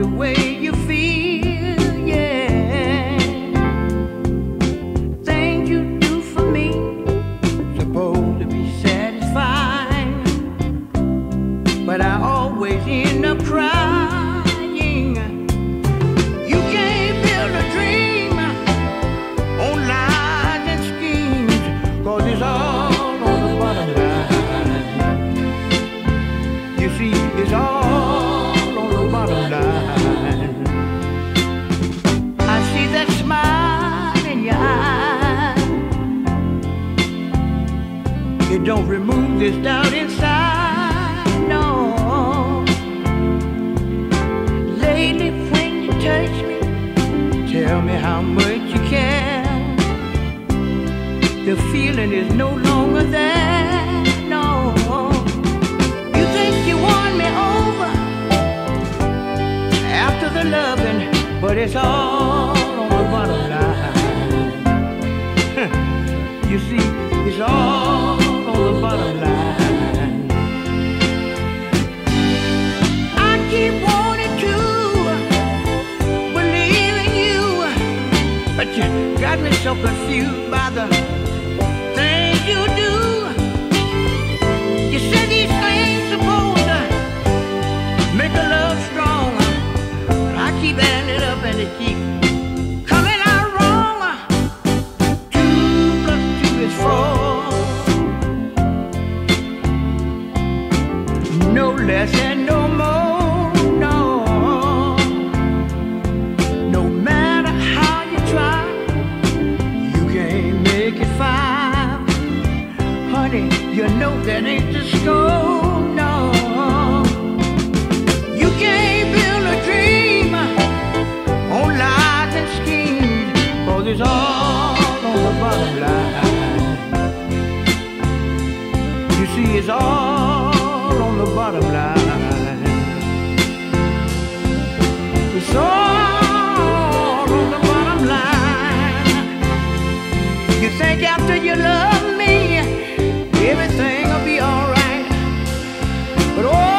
the way you feel, yeah. Thing you do for me, supposed to be satisfied, but I always end up crying. You can't build a dream on lies and schemes, cause it's all on the bottom line. You see, it's all it don't remove this doubt inside, no. Lately when you touch me, tell me how much you care. The feeling is no longer there, no. You think you won me over after the loving, but it's all on the bottom line. You see, it's all the bottom line. I keep wanting to believe in you, but you got me so confused by the things you do. You said these things supposed to make the love strong, but I keep adding it up and it keeps coming out wrong. 2 plus 2 is 4. No less and no more, no. No matter how you try, you can't make it 5. Honey, you know that ain't the score, no. You can't build a dream on lies and schemes, cause it's all on the bottom line. You see, it's all on the bottom line. It's all on the bottom line. You think after you love me, everything will be alright, but oh,